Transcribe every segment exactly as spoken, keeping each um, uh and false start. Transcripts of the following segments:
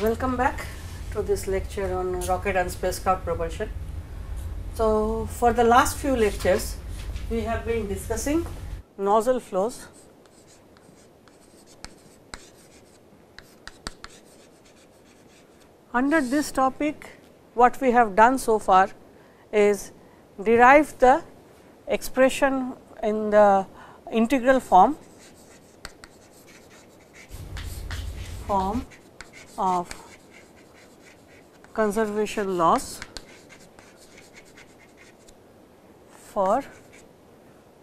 Welcome back to this lecture on rocket and spacecraft propulsion. So, for the last few lectures, we have been discussing nozzle flows, under this topic. What we have done so far is derive the expression in the integral form form of conservation loss for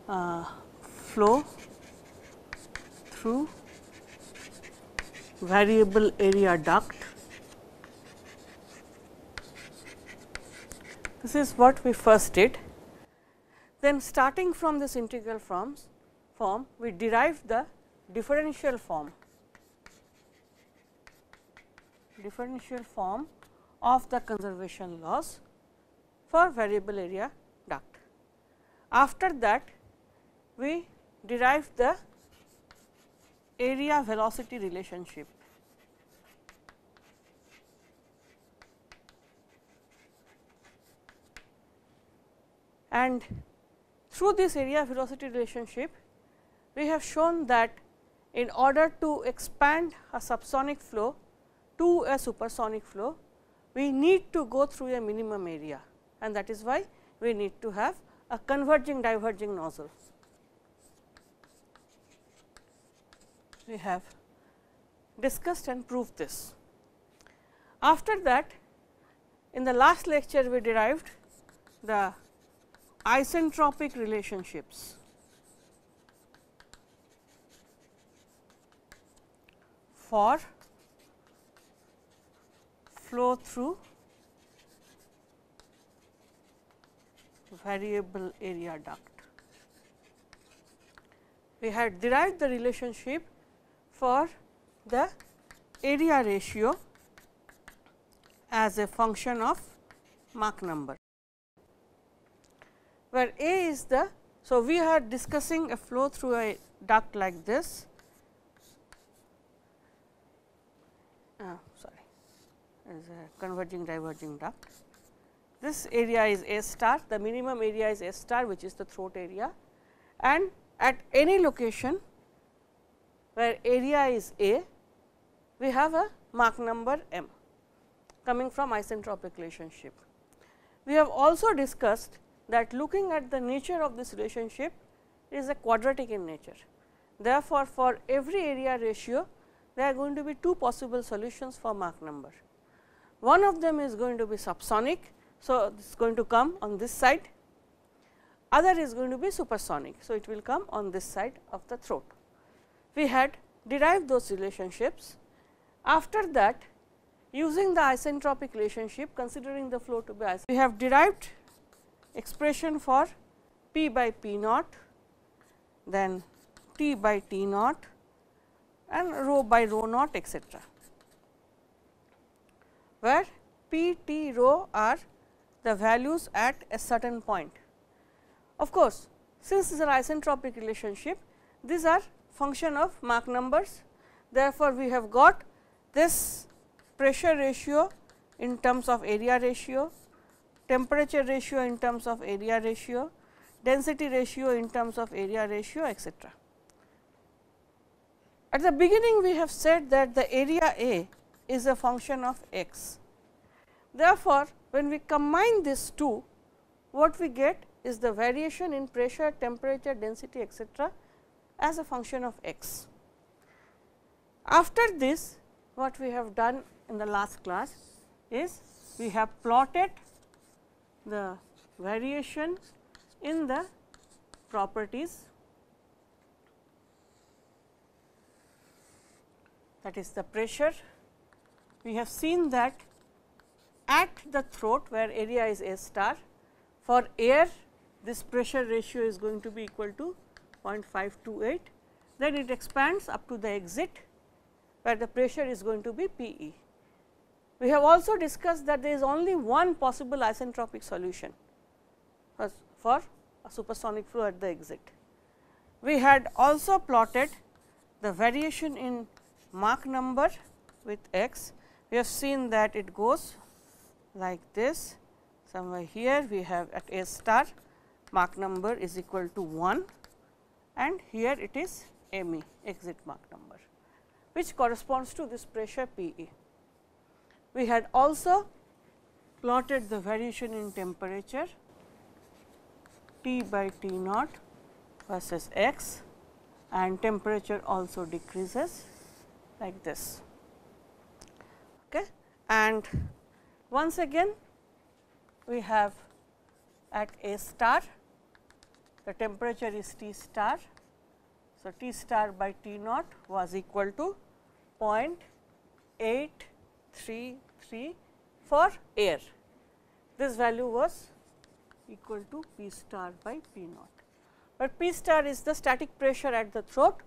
uh, flow through variable area duct. This is what we first did. Then starting from this integral forms form, we derived the differential form differential form of the conservation loss for variable area duct. After that, we derive the area velocity relationship. And through this area velocity relationship, we have shown that in order to expand a subsonic flow to a supersonic flow, we need to go through a minimum area, and that is why we need to have a converging diverging nozzle. We have discussed and proved this. After that, in the last lecture, we derived the isentropic relationships for flow through variable area duct. We had derived the relationship for the area ratio as a function of Mach number, where A is the. So, we are discussing a flow through a duct like this. Uh, sorry. Is a converging diverging duct. This area is A star, the minimum area is A star, which is the throat area, and at any location where area is A, we have a Mach number m coming from isentropic relationship. We have also discussed that looking at the nature of this relationship, it is a quadratic in nature. Therefore, for every area ratio, there are going to be two possible solutions for Mach number. One of them is going to be subsonic, so it is going to come on this side, other is going to be supersonic, so it will come on this side of the throat. We had derived those relationships. After that, using the isentropic relationship, considering the flow to be isentropic, we have derived expression for P by P naught, then T by T naught and rho by rho naught, etcetera, where P, T, rho are the values at a certain point. Of course, since these are isentropic relationship, these are function of Mach numbers. Therefore, we have got this pressure ratio in terms of area ratio, temperature ratio in terms of area ratio, density ratio in terms of area ratio, etcetera. At the beginning, we have said that the area A is a function of x. Therefore, when we combine these two, what we get is the variation in pressure, temperature, density, etcetera, as a function of x. After this, what we have done in the last class is we have plotted the variation in the properties that is the pressure. We have seen that at the throat where area is A star, for air this pressure ratio is going to be equal to zero point five two eight, then it expands up to the exit where the pressure is going to be P E. We have also discussed that there is only one possible isentropic solution for a supersonic flow at the exit. We had also plotted the variation in Mach number with x. We have seen that it goes like this, somewhere here we have at A star Mach number is equal to one and here it is M E, exit Mach number, which corresponds to this pressure P E. We had also plotted the variation in temperature T by T naught versus x, and temperature also decreases like this. Okay. And once again we have at A star the temperature is T star. So, T star by T naught was equal to zero point eight three three for air. This value was equal to P star by P naught, but P star is the static pressure at the throat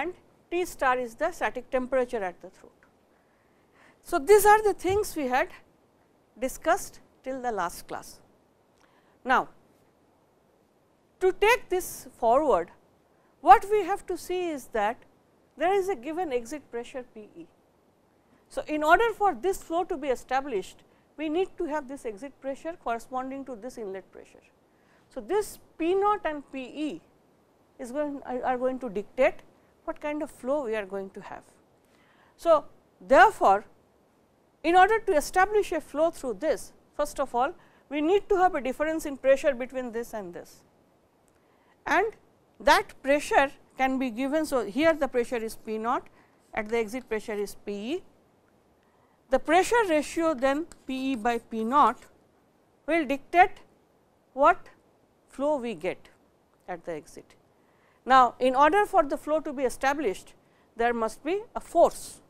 and T star is the static temperature at the throat. So, these are the things we had discussed till the last class. Now, to take this forward, what we have to see is that there is a given exit pressure P E. So, in order for this flow to be established, we need to have this exit pressure corresponding to this inlet pressure. So, this P naught and P E is going are going to dictate what kind of flow we are going to have. So, therefore, in order to establish a flow through this, first of all we need to have a difference in pressure between this and this, and that pressure can be given. So, here the pressure is P naught, at the exit pressure is P E. The pressure ratio then P E by P naught will dictate what flow we get at the exit. Now, in order for the flow to be established, there must be a force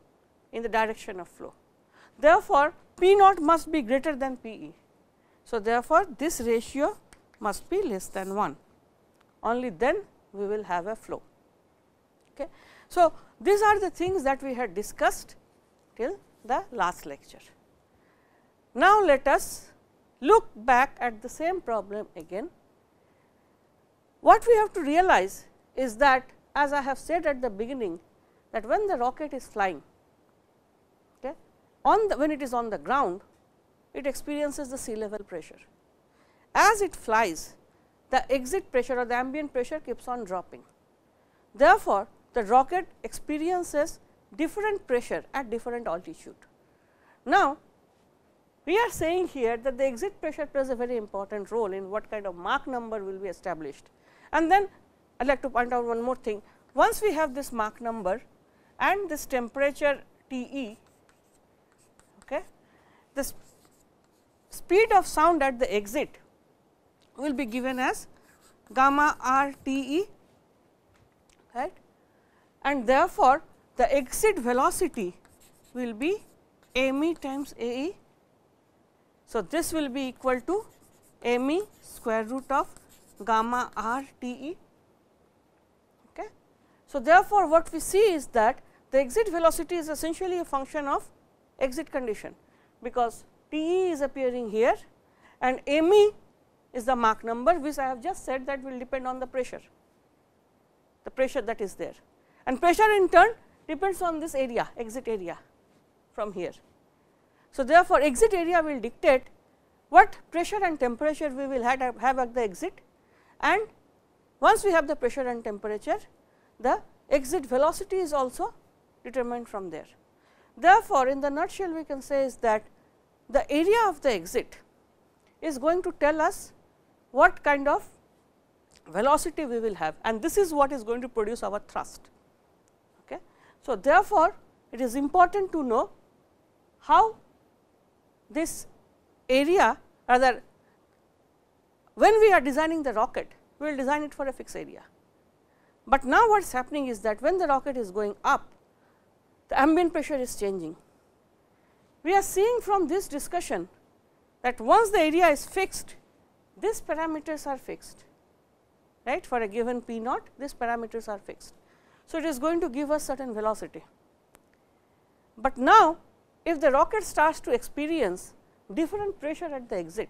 in the direction of flow. Therefore, P naught must be greater than P E. So, therefore, this ratio must be less than one, only then we will have a flow. Okay. So, these are the things that we had discussed till the last lecture. Now, let us look back at the same problem again. What we have to realize is that, as I have said at the beginning, that when the rocket is flying, okay, on the, when it is on the ground, it experiences the sea level pressure. As it flies, the exit pressure or the ambient pressure keeps on dropping. Therefore, the rocket experiences different pressure at different altitude. Now, we are saying here that the exit pressure plays a very important role in what kind of Mach number will be established. And then I would like to point out one more thing. Once we have this Mach number and this temperature T E, okay, the sp speed of sound at the exit will be given as gamma r T E, right, and therefore, the exit velocity will be m e times A E. So, this will be equal to m e square root of gamma r T E. Okay. So, therefore, what we see is that the exit velocity is essentially a function of exit condition, because T E is appearing here and m e is the Mach number, which I have just said that will depend on the pressure, the pressure that is there, and pressure in turn depends on this area, exit area from here. So, therefore, exit area will dictate what pressure and temperature we will have, have at the exit, and once we have the pressure and temperature, the exit velocity is also determined from there. Therefore, in the nutshell we can say is that the area of the exit is going to tell us what kind of velocity we will have, and this is what is going to produce our thrust. So, therefore, it is important to know how this area, rather when we are designing the rocket, we will design it for a fixed area. But now, what is happening is that when the rocket is going up, the ambient pressure is changing. We are seeing from this discussion that once the area is fixed, these parameters are fixed, right? For a given P naught, these parameters are fixed. So, it is going to give us certain velocity. But now, if the rocket starts to experience different pressure at the exit,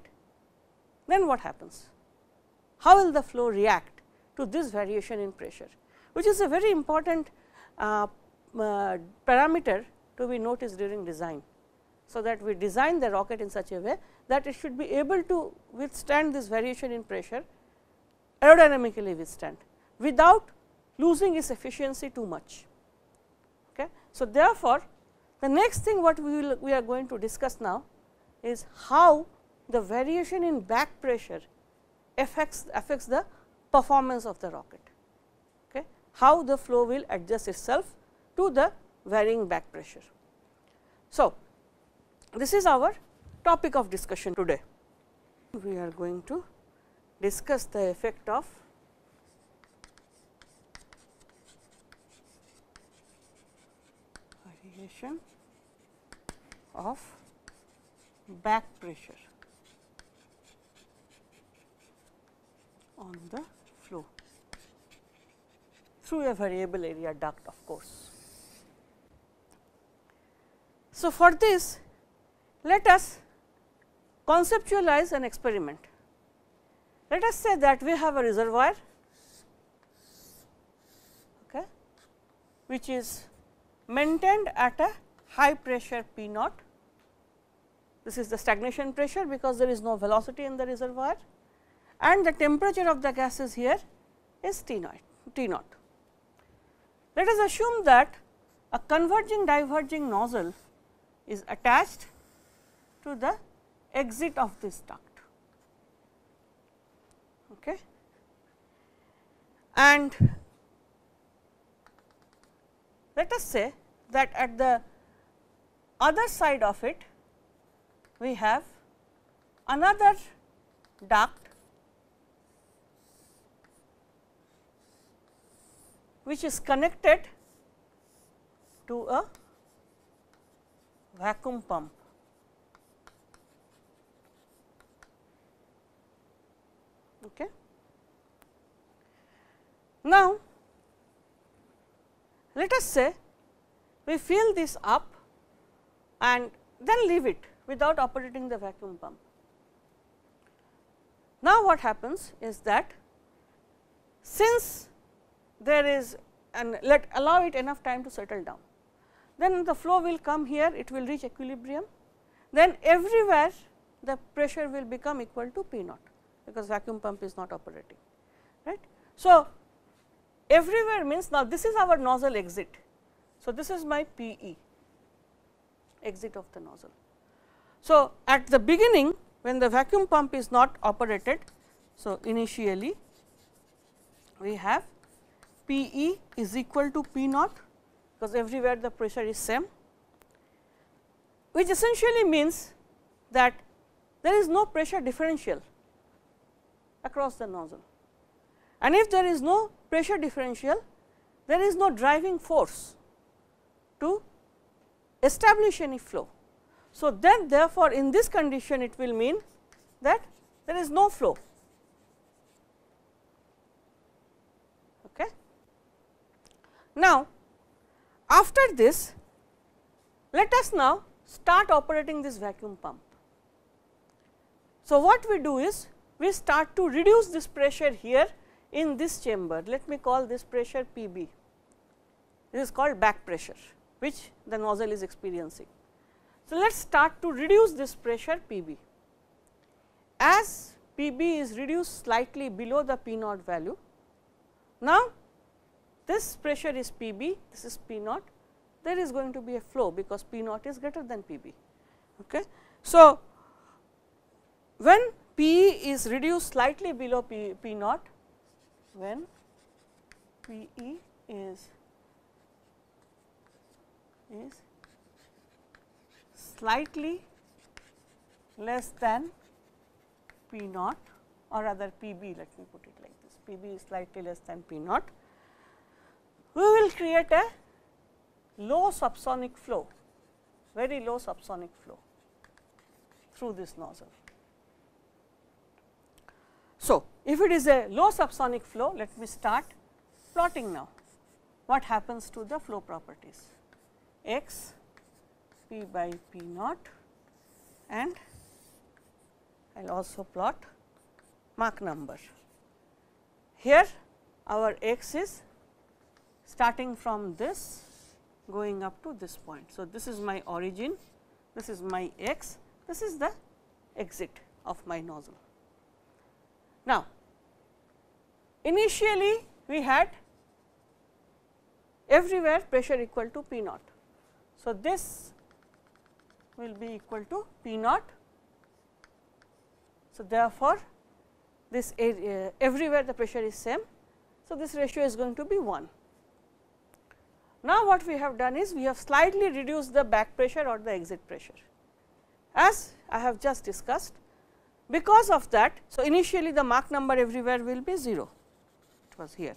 then what happens? How will the flow react to this variation in pressure, which is a very important uh, uh, parameter to be noticed during design. So, that we design the rocket in such a way that it should be able to withstand this variation in pressure, aerodynamically withstand, without losing its efficiency too much. Okay. So, therefore, the next thing what we, will, we are going to discuss now is how the variation in back pressure affects, affects the performance of the rocket, okay. How the flow will adjust itself to the varying back pressure. So, this is our topic of discussion today. We are going to discuss the effect of variation of back pressure on the flow through a variable area duct, of course. So, for this, let us conceptualize an experiment. Let us say that we have a reservoir, okay, which is maintained at a high pressure P naught. This is the stagnation pressure because there is no velocity in the reservoir, and the temperature of the gases here is T naught. T naught. Let us assume that a converging diverging nozzle is attached to the exit of this duct, okay. And let us say that at the other side of it, we have another duct which is connected to a vacuum pump. Okay. Now, let us say we fill this up and then leave it without operating the vacuum pump. Now, what happens is that since there is an let allow it enough time to settle down, then the flow will come here, it will reach equilibrium, then everywhere the pressure will become equal to P naught, because vacuum pump is not operating, right. So, everywhere means now this is our nozzle exit. So, this is my P e, exit of the nozzle. So, at the beginning when the vacuum pump is not operated, so initially we have P e is equal to P naught, because everywhere the pressure is same, which essentially means that there is no pressure differential across the nozzle. And if there is no pressure differential, there is no driving force to establish any flow. So, then therefore, in this condition it will mean that there is no flow. Okay. Now, after this, let us now start operating this vacuum pump. So, what we do is, we start to reduce this pressure here in this chamber. Let me call this pressure P b. This is called back pressure, which the nozzle is experiencing. So, let us start to reduce this pressure P b. As P b is reduced slightly below the P naught value, now this pressure is P b, this is P naught, there is going to be a flow because P naught is greater than P b. Okay. So, when P e is reduced slightly below P, P naught, when P e is, is slightly less than P naught, or rather P b, let me put it like this, P b is slightly less than P naught, we will create a low subsonic flow, very low subsonic flow through this nozzle. So, if it is a low subsonic flow, let me start plotting now. What happens to the flow properties? X P by P naught, and I will also plot Mach number. Here our X is starting from this going up to this point. So, this is my origin, this is my X, this is the exit of my nozzle. Now, initially we had everywhere pressure equal to P naught. So, this will be equal to P naught. So, therefore, this area, everywhere the pressure is same. So, this ratio is going to be one. Now, what we have done is we have slightly reduced the back pressure or the exit pressure, as I have just discussed. Because of that, so initially the Mach number everywhere will be zero, it was here.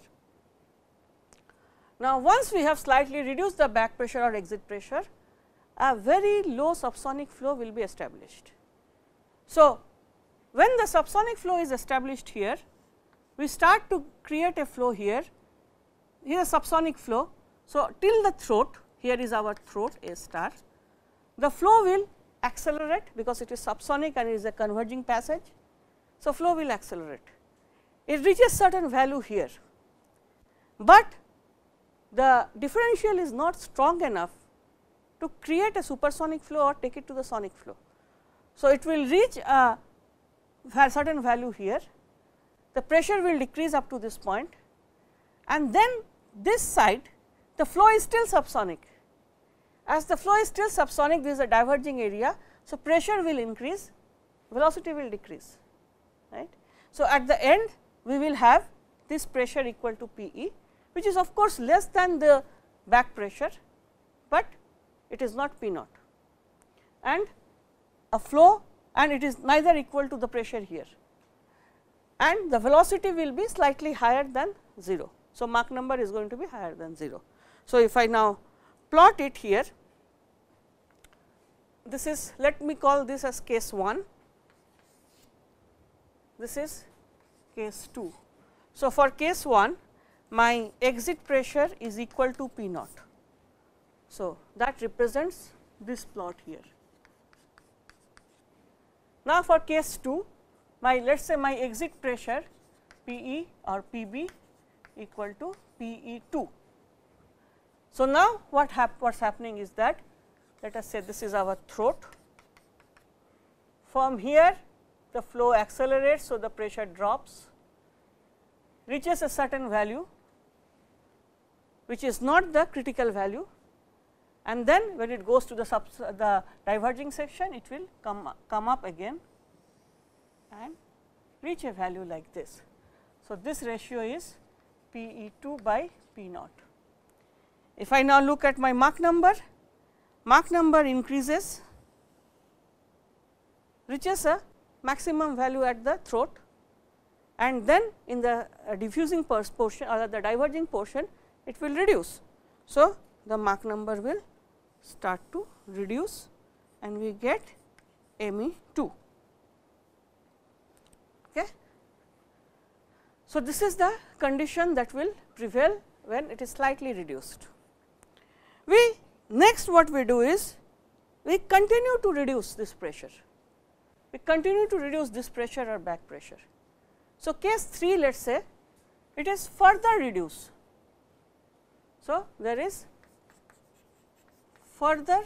Now, once we have slightly reduced the back pressure or exit pressure, a very low subsonic flow will be established. So, when the subsonic flow is established here, we start to create a flow here, here is subsonic flow. So, till the throat, here is our throat A star, the flow will accelerate because it is subsonic and it is a converging passage. So, flow will accelerate. It reaches certain value here, but the differential is not strong enough to create a supersonic flow or take it to the sonic flow. So, it will reach a certain value here, the pressure will decrease up to this point, and then this side the flow is still subsonic. As the flow is still subsonic, this is a diverging area. So, pressure will increase, velocity will decrease, right. So, at the end we will have this pressure equal to P e, which is of course less than the back pressure, but it is not P naught, and a flow, and it is neither equal to the pressure here, and the velocity will be slightly higher than zero. So, Mach number is going to be higher than zero. So, if I now plot it here, this is, let me call this as case one, this is case two. So, for case one, my exit pressure is equal to P naught. So, that represents this plot here. Now, for case two, my let us say my exit pressure P e or P b equal to P e two. So, now what hap what's happening is that, let us say this is our throat. From here the flow accelerates, so the pressure drops, reaches a certain value which is not the critical value, and then when it goes to the sub the diverging section, it will come up, come up again and reach a value like this. So, this ratio is P e two by P naught. If I now look at my Mach number, Mach number increases, reaches a maximum value at the throat, and then in the diffusing portion or the diverging portion, it will reduce. So, the Mach number will start to reduce, and we get M e two. Okay. So, this is the condition that will prevail when it is slightly reduced. We next what we do is, we continue to reduce this pressure, we continue to reduce this pressure or back pressure. So, case three, let us say it is further reduced. So, there is further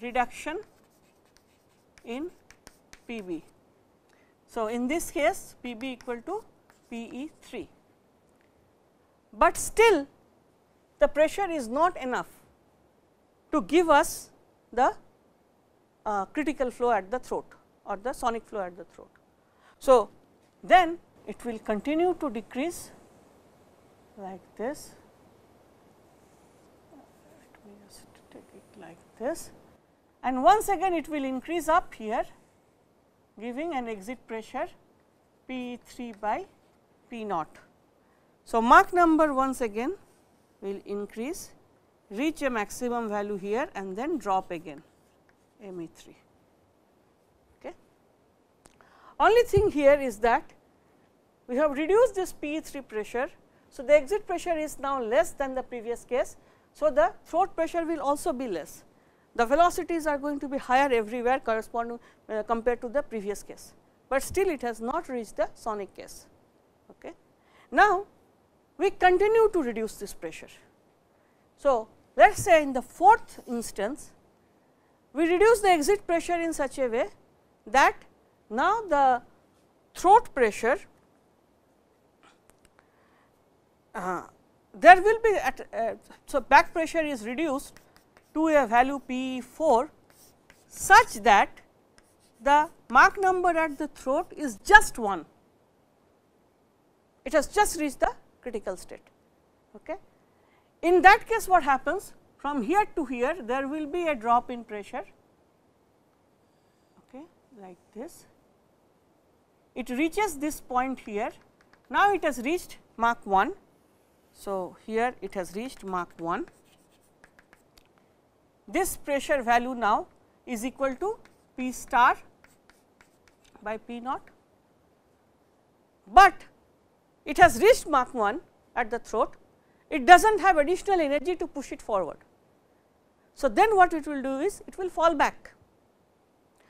reduction in P b. So, in this case P b equal to P e three, but still the pressure is not enough to give us the uh, critical flow at the throat or the sonic flow at the throat. So, then it will continue to decrease like this, let me just take it like this, and once again it will increase up here, giving an exit pressure P e three by P naught. So, Mach number once again will increase reach a maximum value here and then drop again M E three. Okay. Only thing here is that we have reduced this P E three pressure. So, the exit pressure is now less than the previous case. So, the throat pressure will also be less. The velocities are going to be higher everywhere corresponding uh, compared to the previous case, but still it has not reached the sonic case. Okay. Now, we continue to reduce this pressure. So, let us say in the fourth instance, we reduce the exit pressure in such a way that now the throat pressure, uh, there will be at, uh, so back pressure is reduced to a value P E four such that the Mach number at the throat is just one. It has just reached the critical state. Okay. In that case, what happens? From here to here, there will be a drop in pressure, okay, like this. It reaches this point here. Now, it has reached Mach one. So, here it has reached Mach one. This pressure value now is equal to P star by P naught, but it has reached Mach one at the throat. It does not have additional energy to push it forward. So, then what it will do is it will fall back.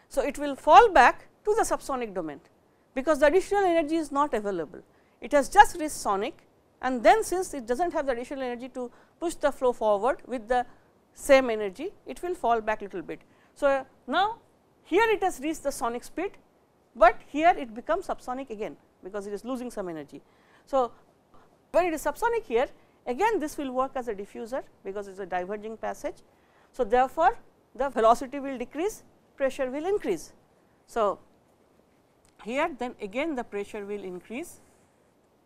So, it will fall back to the subsonic domain because the additional energy is not available. It has just reached sonic, and then since it does not have the additional energy to push the flow forward with the same energy, it will fall back little bit. So, now here it has reached the sonic speed, but here it becomes subsonic again because it is losing some energy. So, when it is subsonic here, again this will work as a diffuser because it is a diverging passage. So, therefore, the velocity will decrease, pressure will increase. So, here then again the pressure will increase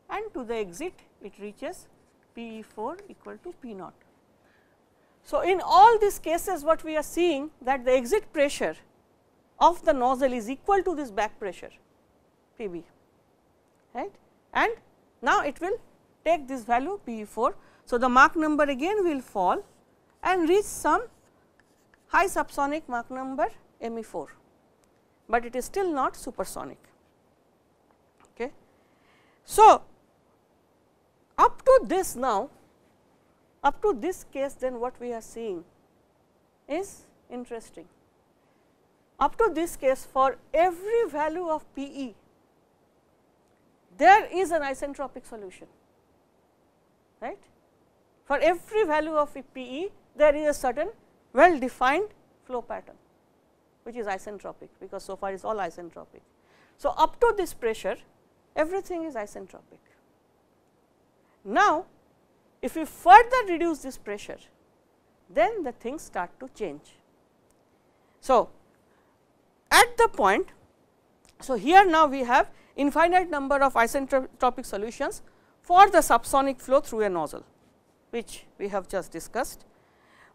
and to the exit it reaches P E four equal to P naught. So, in all these cases what we are seeing that the exit pressure of the nozzle is equal to this back pressure P B, right, and now it will take this value P E four. So, the Mach number again will fall and reach some high subsonic Mach number M E four, but it is still not supersonic. Okay. So, up to this now Up to this case, then what we are seeing is interesting. Up to this case, for every value of P E, there is an isentropic solution, right? For every value of P E, there is a certain well defined flow pattern, which is isentropic because so far it is all isentropic. So, up to this pressure, everything is isentropic. Now, if we further reduce this pressure, then the things start to change. So, at the point, so here now we have infinite number of isentropic solutions for the subsonic flow through a nozzle, which we have just discussed.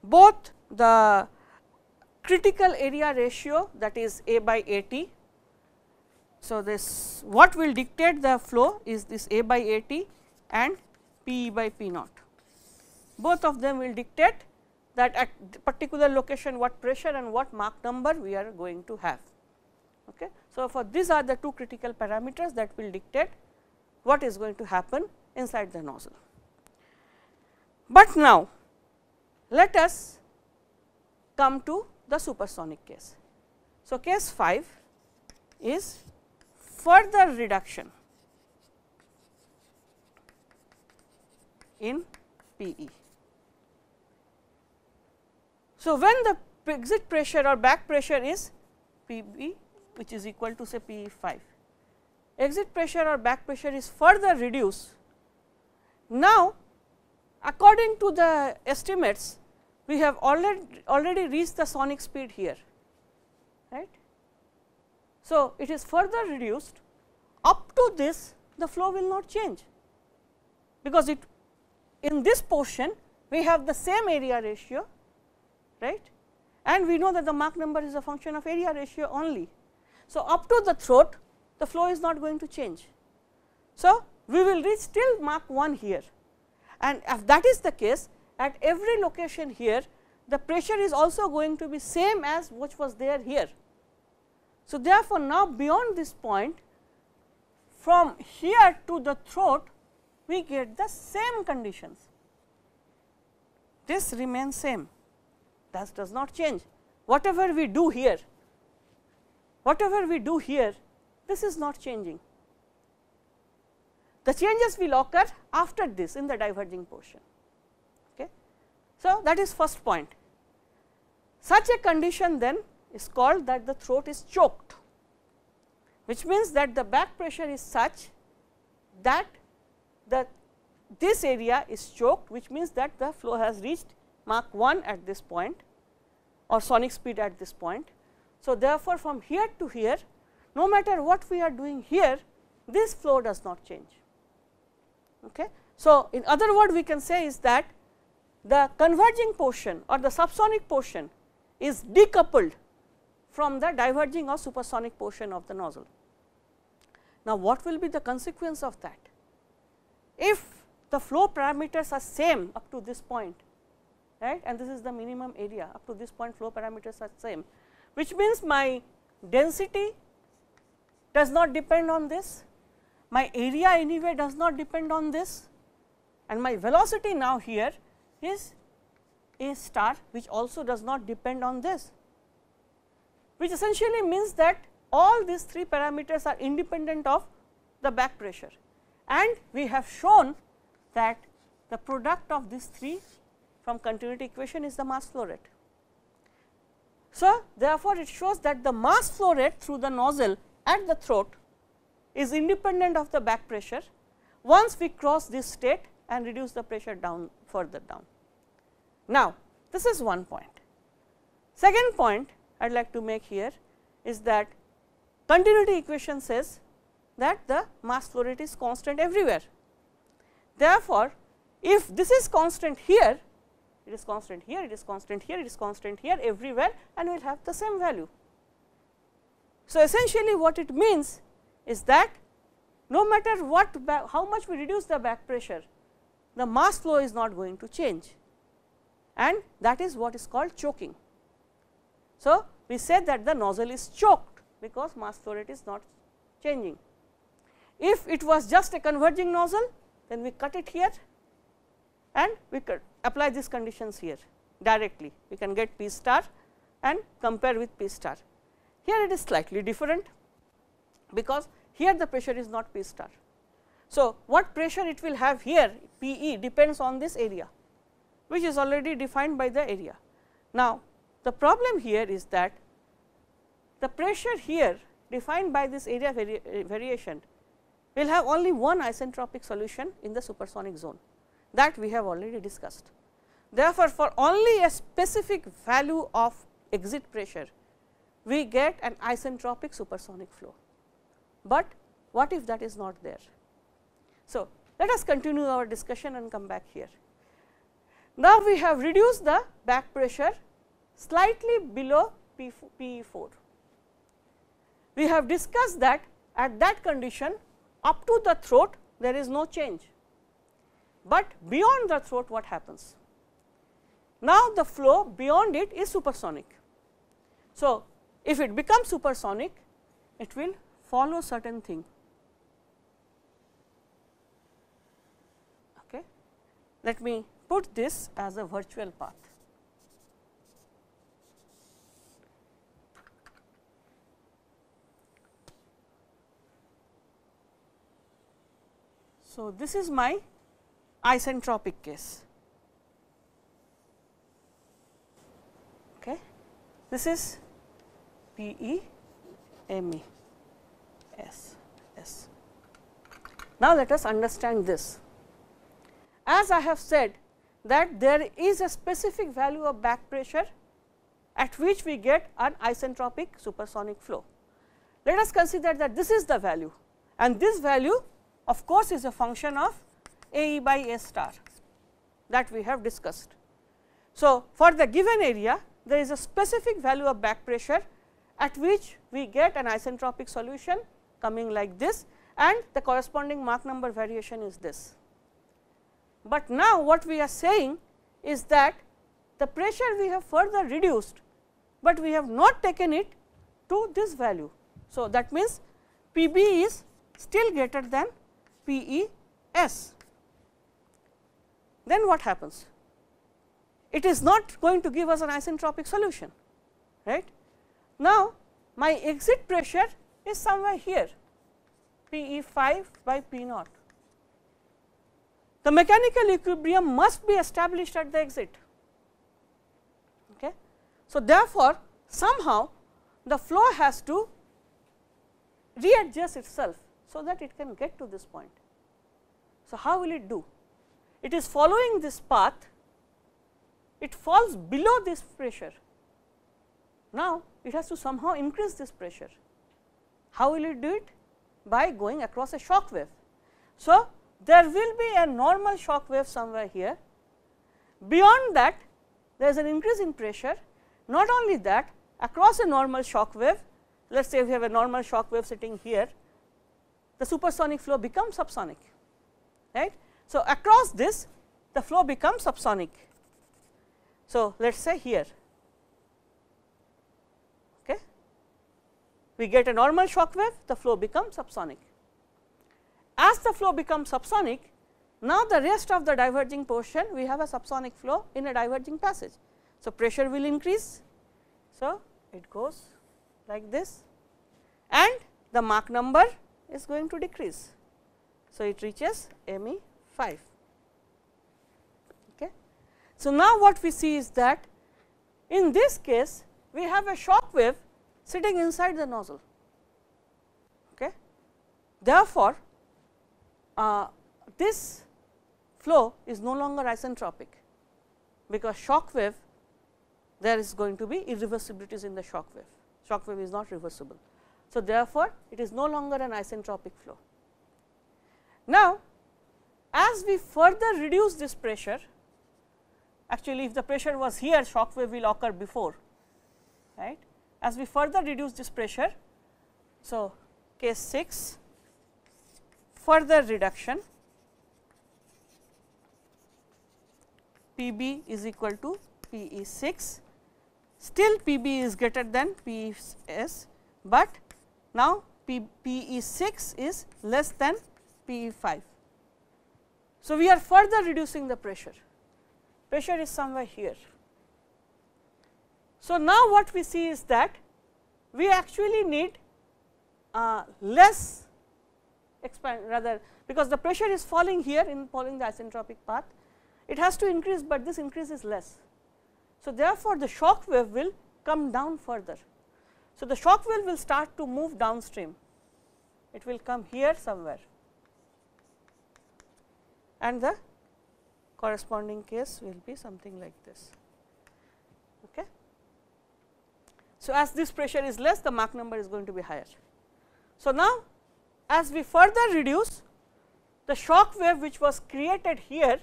Both the critical area ratio, that is A by A T. So, this what will dictate the flow is this A by A T and P E by P naught. Both of them will dictate that at particular location what pressure and what Mach number we are going to have. Okay. So, for these are the two critical parameters that will dictate what is going to happen inside the nozzle. But now, let us come to the supersonic case. So, case five is further reduction in P E. So, when the exit pressure or back pressure is P B, which is equal to say P E five, exit pressure or back pressure is further reduced. Now, according to the estimates, we have already already reached the sonic speed here, right. So, it is further reduced. Up to this, the flow will not change because it in this portion we have the same area ratio, right, and we know that the Mach number is a function of area ratio only. So, up to the throat the flow is not going to change. So, we will reach still Mach one here, and if that is the case, at every location here, the pressure is also going to be same as which was there here. So, therefore, now beyond this point, from here to the throat, we get the same conditions. This remains same, that does not change. Whatever we do here, whatever we do here, this is not changing. The changes will occur after this in the diverging portion. Okay. So, that is first point. Such a condition then is called that the throat is choked, which means that the back pressure is such that the this area is choked, which means that the flow has reached Mach one at this point or sonic speed at this point. So, therefore, from here to here, no matter what we are doing here, this flow does not change. Okay. So, in other words, we can say is that the converging portion or the subsonic portion is decoupled from the diverging or supersonic portion of the nozzle. Now, what will be the consequence of that? If the flow parameters are same up to this point, right, and this is the minimum area up to this point, flow parameters are same, which means my density does not depend on this, my area anyway does not depend on this, and my velocity now here is A star, which also does not depend on this, which essentially means that all these three parameters are independent of the back pressure. And we have shown that the product of these three from continuity equation is the mass flow rate. So, therefore, it shows that the mass flow rate through the nozzle at the throat is independent of the back pressure once we cross this state and reduce the pressure down further down. Now, this is one point. Second point I would like to make here is that continuity equation says that the mass flow rate is constant everywhere. Therefore, if this is constant here, it is constant here, it is constant here, it is constant here everywhere, and we will have the same value. So, essentially what it means is that no matter what, how much we reduce the back pressure, the mass flow is not going to change, and that is what is called choking. So, we said that the nozzle is choked because mass flow rate is not changing. If it was just a converging nozzle, then we cut it here and we could apply these conditions here directly. We can get P star and compare with P star. Here it is slightly different because here the pressure is not P star. So, what pressure it will have here P e depends on this area, which is already defined by the area. Now, the problem here is that the pressure here defined by this area vari variation will have only one isentropic solution in the supersonic zone, that we have already discussed. Therefore, for only a specific value of exit pressure, we get an isentropic supersonic flow, but what if that is not there? So, let us continue our discussion and come back here. Now, we have reduced the back pressure slightly below P E four. We have discussed that at that condition up to the throat there is no change, but beyond the throat what happens? Now, the flow beyond it is supersonic. So, if it becomes supersonic, it will follow certain thing. Okay. Let me put this as a virtual path. So, this is my isentropic case. Okay. This is P E M E S S. Now, let us understand this. As I have said that there is a specific value of back pressure at which we get an isentropic supersonic flow. Let us consider that this is the value, and this value of course is a function of A e by A star that we have discussed. So, for the given area there is a specific value of back pressure at which we get an isentropic solution coming like this, and the corresponding Mach number variation is this. But now, what we are saying is that the pressure we have further reduced, but we have not taken it to this value. So, that means P B is still greater than P E S. Then what happens? It is not going to give us an isentropic solution, right. Now, my exit pressure is somewhere here, P E five by P naught. The mechanical equilibrium must be established at the exit. Okay. So, therefore, somehow the flow has to readjust itself, so that it can get to this point. So, how will it do? It is following this path, it falls below this pressure. Now, it has to somehow increase this pressure. How will it do it? By going across a shock wave. So, there will be a normal shock wave somewhere here. Beyond that, there is an increase in pressure. Not only that, across a normal shock wave, let us say we have a normal shock wave sitting here, the supersonic flow becomes subsonic, right. So, across this, the flow becomes subsonic. So, let us say here, okay, we get a normal shock wave, the flow becomes subsonic. As the flow becomes subsonic, now the rest of the diverging portion, we have a subsonic flow in a diverging passage. So, pressure will increase. So, it goes like this and the Mach number is going to decrease. So, it reaches M E five. Okay. So, now what we see is that in this case, we have a shock wave sitting inside the nozzle. Okay. Therefore, Uh, this flow is no longer isentropic, because shock wave, there is going to be irreversibilities in the shock wave. Shock wave is not reversible. So, therefore, it is no longer an isentropic flow. Now, as we further reduce this pressure, actually if the pressure was here, shock wave will occur before, right. As we further reduce this pressure, so case six, further reduction, P B is equal to P E six, still P B is greater than P E S, but now P E six is less than P E five. So, we are further reducing the pressure, pressure is somewhere here. So, now what we see is that we actually need uh, less expand, rather because the pressure is falling here in following the isentropic path, it has to increase, but this increase is less. So, therefore, the shock wave will come down further. So, the shock wave will start to move downstream, it will come here somewhere, and the corresponding case will be something like this. Okay. So, as this pressure is less, the Mach number is going to be higher. So, now as we further reduce, the shock wave which was created here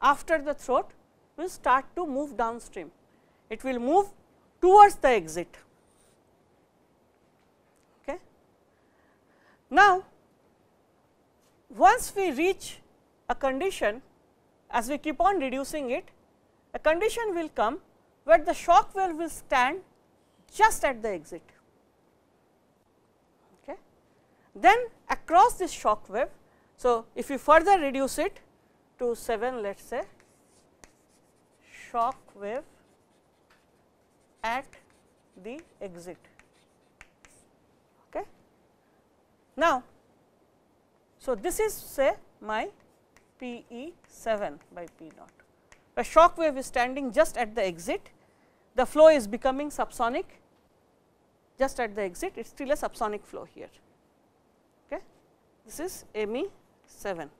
after the throat will start to move downstream. It will move towards the exit. Okay. Now, once we reach a condition, as we keep on reducing it, a condition will come where the shock wave will stand just at the exit. Then across this shock wave, so if you further reduce it to seven, let us say, shock wave at the exit. Okay. Now, so this is say my P E seven by P naught. The shock wave is standing just at the exit, the flow is becoming subsonic just at the exit, it is still a subsonic flow here. This is M E seven.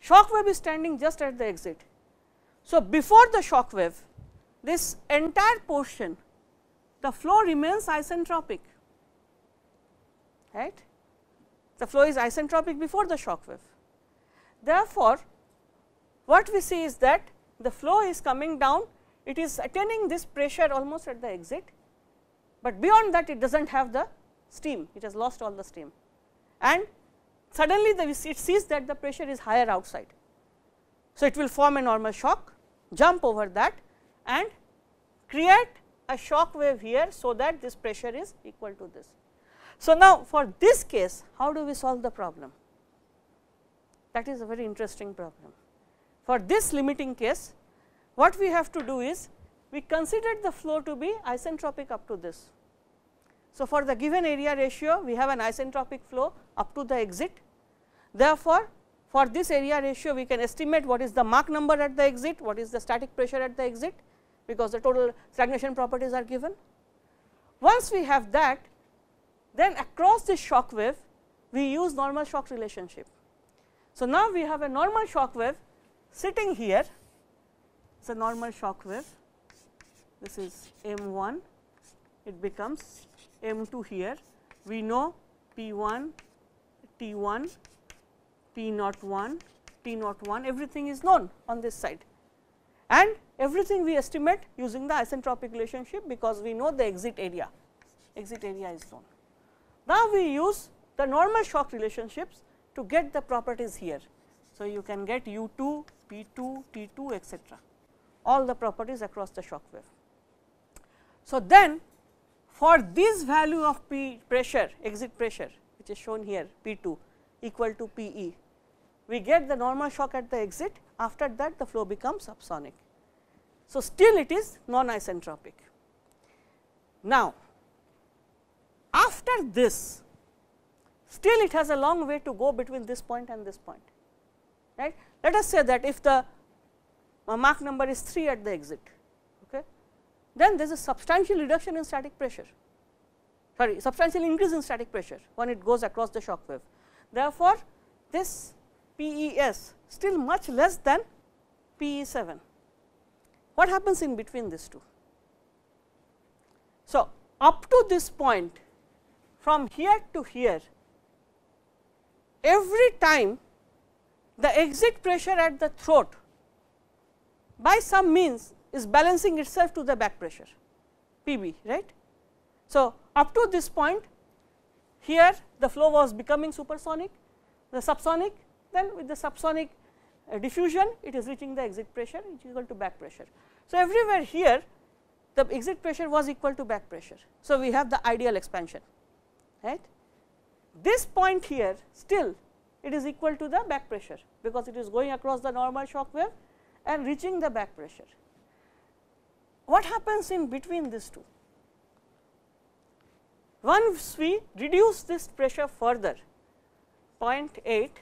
Shock wave is standing just at the exit. So, before the shock wave, this entire portion, the flow remains isentropic, right. The flow is isentropic before the shock wave. Therefore, what we see is that the flow is coming down, it is attaining this pressure almost at the exit, but beyond that it does not have the steam, it has lost all the steam. And suddenly, the, it sees that the pressure is higher outside. So, it will form a normal shock, jump over that and create a shock wave here, so that this pressure is equal to this. So, now for this case, how do we solve the problem? That is a very interesting problem. For this limiting case, what we have to do is, we considered the flow to be isentropic up to this. So, for the given area ratio, we have an isentropic flow up to the exit. Therefore, for this area ratio, we can estimate what is the Mach number at the exit, what is the static pressure at the exit, because the total stagnation properties are given. Once we have that, then across this shock wave, we use normal shock relationship. So, now we have a normal shock wave sitting here. It is a normal shock wave. This is M one, it becomes M two here. We know P one, T one, P zero one, T zero one, everything is known on this side, and everything we estimate using the isentropic relationship, because we know the exit area, exit area is known. Now, we use the normal shock relationships to get the properties here. So, you can get U two, P two, T two, etcetera, all the properties across the shock wave. So, then for this value of P pressure, exit pressure, which is shown here P two equal to P E, we get the normal shock at the exit. After that, the flow becomes subsonic. So, still it is non-isentropic. Now, after this, still it has a long way to go between this point and this point, right. Let us say that if the Mach number is three at the exit, okay, then there is a substantial reduction in static pressure, sorry, substantial increase in static pressure when it goes across the shock wave. Therefore, this P E S still much less than P E seven. What happens in between these two? So, up to this point, from here to here, every time the exit pressure at the throat by some means is balancing itself to the back pressure P B, right. So, up to this point, here the flow was becoming supersonic, the subsonic, then with the subsonic uh, diffusion it is reaching the exit pressure, which is equal to back pressure. So, everywhere here the exit pressure was equal to back pressure. So, we have the ideal expansion, right. This point here still it is equal to the back pressure, because it is going across the normal shock wave and reaching the back pressure. What happens in between these two? Once we reduce this pressure further, zero point eight,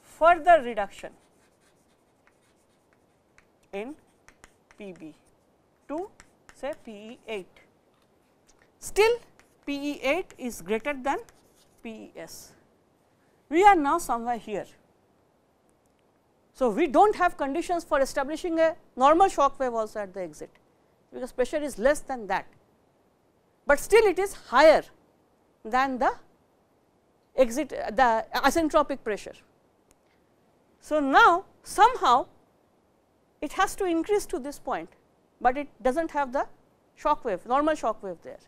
further reduction in P B to say P E eight. Still P E eight is greater than P E S. We are now somewhere here. So, we do not have conditions for establishing a normal shock wave also at the exit, because pressure is less than that, but still it is higher than the exit, the isentropic pressure. So, now somehow it has to increase to this point, but it does not have the shock wave, normal shock wave there,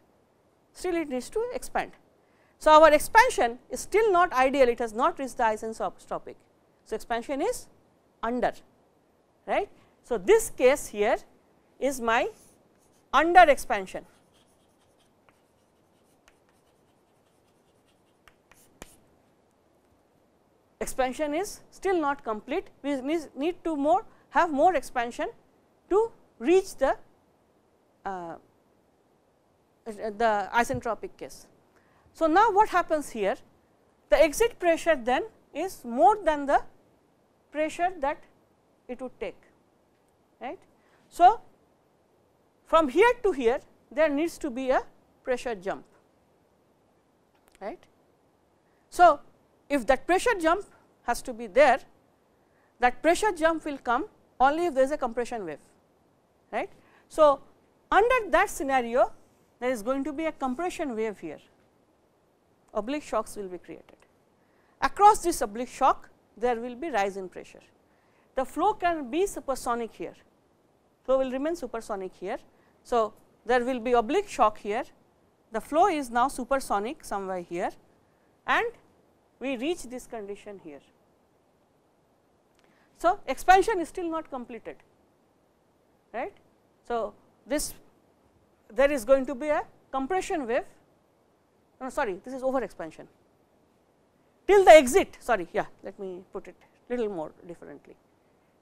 still it needs to expand. So, our expansion is still not ideal, it has not reached the isentropic. So, expansion is under, right. So, this case here is my under expansion. Expansion is still not complete, we need to more have more expansion to reach the, uh, the isentropic case. So, now what happens here? The exit pressure then is more than the pressure that it would take, right. So, from here to here there needs to be a pressure jump, right. So, if that pressure jump has to be there, that pressure jump will come only if there is a compression wave, right. So, under that scenario there is going to be a compression wave here, oblique shocks will be created. Across this oblique shock there will be rise in pressure. The flow can be supersonic here, flow will remain supersonic here. So, there will be oblique shock here, the flow is now supersonic somewhere here, and we reach this condition here. So, expansion is still not completed, right. So, this there is going to be a compression wave, no sorry this is over expansion till the exit, sorry yeah let me put it little more differently,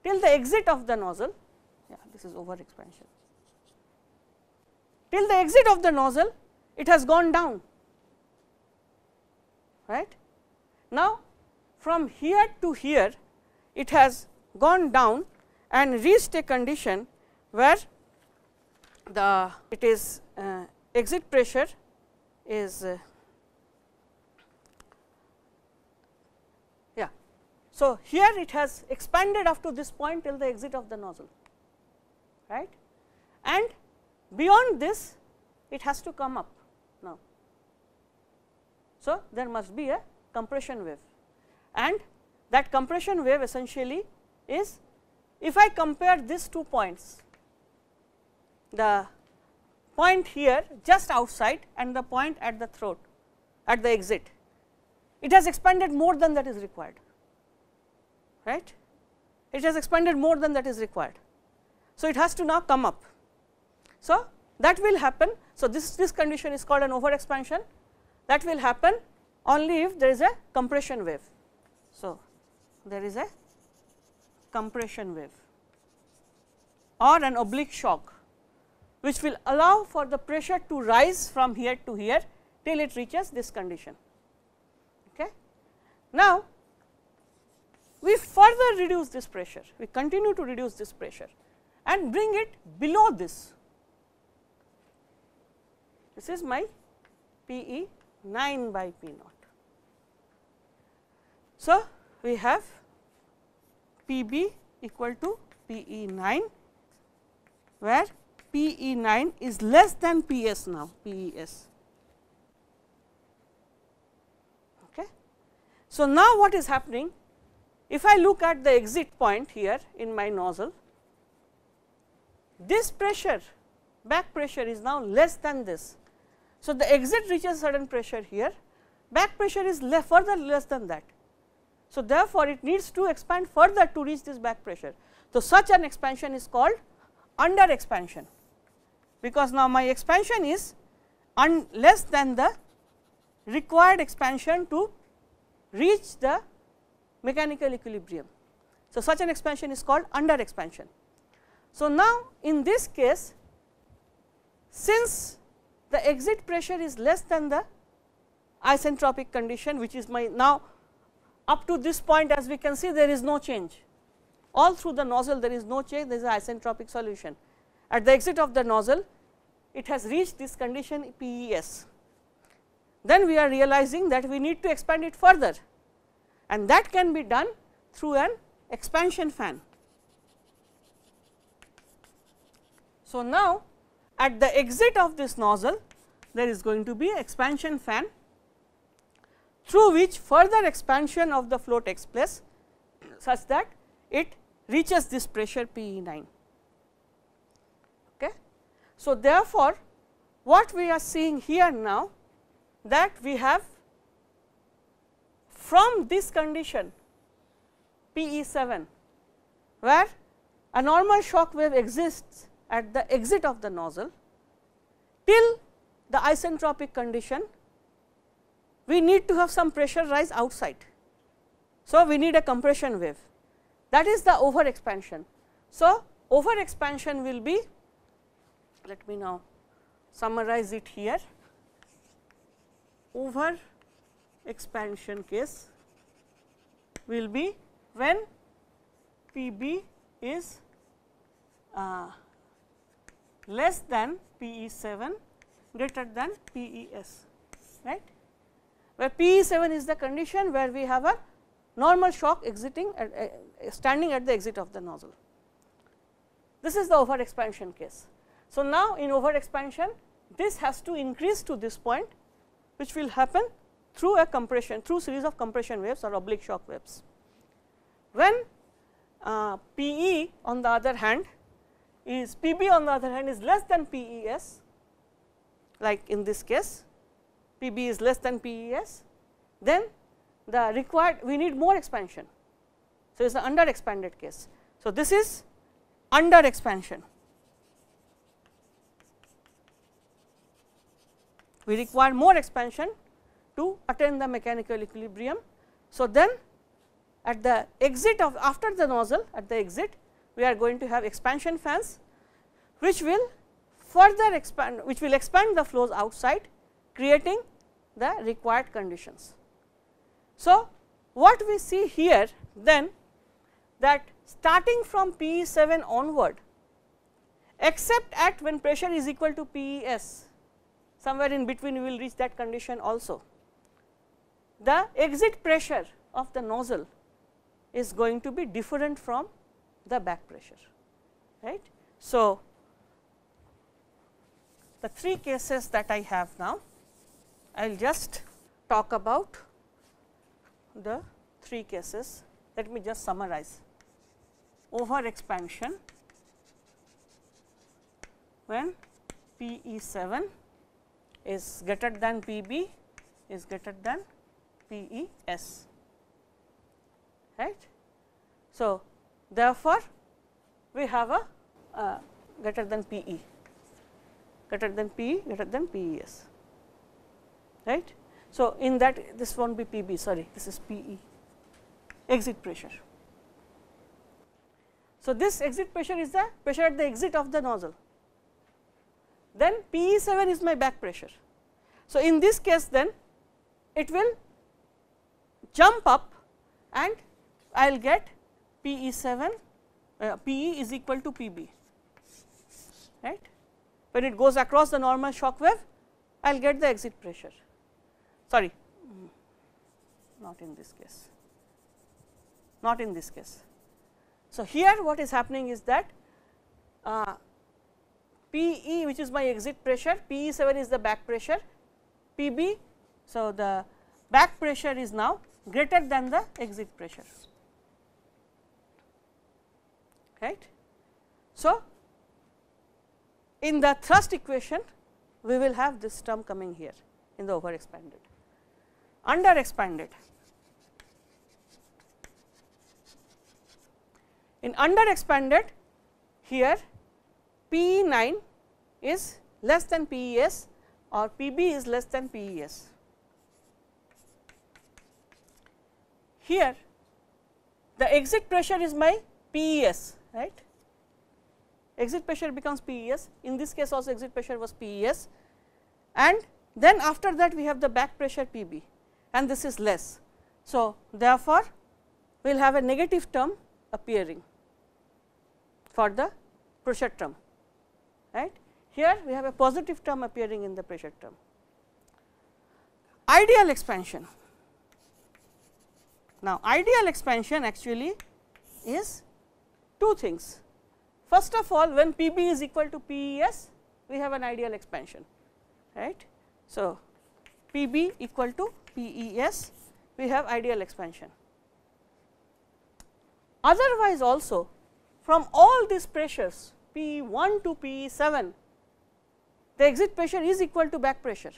till the exit of the nozzle, yeah this is over expansion, till the exit of the nozzle it has gone down, right. Now, from here to here it has gone down and reached a condition where the it is uh, exit pressure is uh, yeah. So, here it has expanded up to this point till the exit of the nozzle, right, and beyond this it has to come up now. So, there must be a compression wave, and that compression wave essentially is, if I compare these two points, the point here just outside and the point at the throat at the exit, it has expanded more than that is required, right. It has expanded more than that is required. So, it has to now come up. So, that will happen. So, this, this condition is called an over expansion, that will happen only if there is a compression wave. So, there is a compression wave or an oblique shock, which will allow for the pressure to rise from here to here till it reaches this condition. Okay. Now, we further reduce this pressure, we continue to reduce this pressure and bring it below this. This is my P E nine by P naught. So, we have P B equal to P E nine, where P E nine is less than P S now, P E S. Okay. So, now what is happening? If I look at the exit point here in my nozzle, this pressure, back pressure is now less than this. So, the exit reaches certain pressure here, back pressure is le- further less than that. So, therefore, it needs to expand further to reach this back pressure. So, such an expansion is called under expansion, because now my expansion is un less than the required expansion to reach the mechanical equilibrium. So, such an expansion is called under expansion. So, now in this case, since the exit pressure is less than the isentropic condition, which is my now up to this point, as we can see there is no change, all through the nozzle there is no change, there is an isentropic solution. At the exit of the nozzle it has reached this condition P E S. Then we are realizing that we need to expand it further, and that can be done through an expansion fan. So, now at the exit of this nozzle there is going to be an expansion fan through which further expansion of the flow takes place such that it reaches this pressure P E nine. Okay. So, therefore, what we are seeing here now, that we have from this condition P E seven, where a normal shock wave exists at the exit of the nozzle, till the isentropic condition we need to have some pressure rise outside. So, we need a compression wave, that is the over expansion. So, over expansion will be, let me now summarize it here, over expansion case will be when P B is uh, less than P E seven greater than P E S, right, where P E seven is the condition where we have a normal shock exiting at, uh, standing at the exit of the nozzle. This is the over expansion case. So, now in over expansion this has to increase to this point, which will happen through a compression, through series of compression waves or oblique shock waves. When uh, P E on the other hand is P B on the other hand is less than P E S, like in this case P B is less than P E S, then the required we need more expansion. So, it is the under expanded case. So, this is under expansion. We require more expansion to attain the mechanical equilibrium. So, then at the exit of after the nozzle, at the exit we are going to have expansion fans which will further expand, which will expand the flows outside, creating the required conditions. So, what we see here then that starting from P E seven onward, except at when pressure is equal to P E S, somewhere in between we will reach that condition also. The exit pressure of the nozzle is going to be different from the back pressure, right. So, the three cases that I have now, I will just talk about the three cases. Let me just summarize. Over expansion when P E seven is greater than P B is greater than P E S, right. So, therefore, we have a uh, greater than P E, greater than P E, greater than P E S, right. So, in that this will not be P B, sorry, this is P E, exit pressure. So, this exit pressure is the pressure at the exit of the nozzle, then P E seven is my back pressure. So, in this case then it will jump up and I will get P E seven, uh, P E is equal to P B, right. When it goes across the normal shock wave, I will get the exit pressure, sorry, not in this case, not in this case. So, here what is happening is that uh, P E, which is my exit pressure, P E seven is the back pressure, P B, so the back pressure is now greater than the exit pressure, right. So, in the thrust equation we will have this term coming here in the over expanded. Under expanded, in under expanded here P E nine is less than P E S or P B is less than P E S. Here the exit pressure is my P E S, right. Exit pressure becomes P E S, in this case also exit pressure was P E S, and then after that we have the back pressure P B and this is less. So, therefore, we will have a negative term appearing for the pressure term, right. Here we have a positive term appearing in the pressure term. Ideal expansion. Now, ideal expansion actually is two things. First of all, when P B is equal to P E S, we have an ideal expansion, right. So, P B equal to P E S, we have ideal expansion. Otherwise also, from all these pressures P E one to P E seven, the exit pressure is equal to back pressure,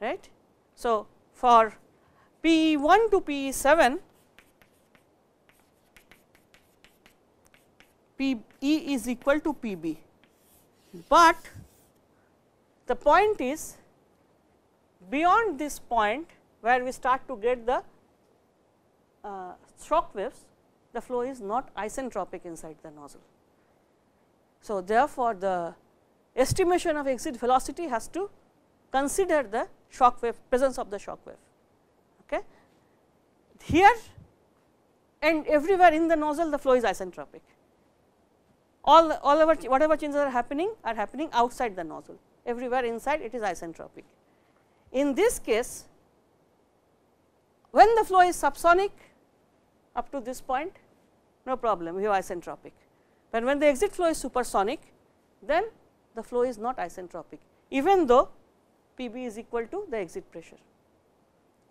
right. So, for P E one to P E seven, P E is equal to P B, but the point is beyond this point where we start to get the uh, shock waves, the flow is not isentropic inside the nozzle. So, therefore, the estimation of exit velocity has to consider the shock wave, presence of the shock wave. Okay. Here and everywhere in the nozzle the flow is isentropic. All, all over whatever changes are happening are happening outside the nozzle, everywhere inside it is isentropic. In this case, when the flow is subsonic up to this point, no problem, we have isentropic. But when the exit flow is supersonic, then the flow is not isentropic, even though P B is equal to the exit pressure.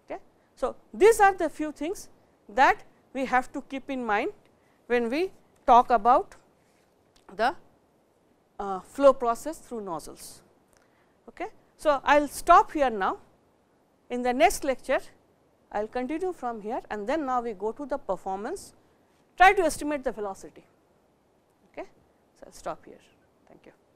Okay. So, these are the few things that we have to keep in mind when we talk about the uh, flow process through nozzles. Okay. So, I will stop here now. In the next lecture, I will continue from here, and then now we go to the performance. Try to estimate the velocity. Okay, so I'll stop here. Thank you.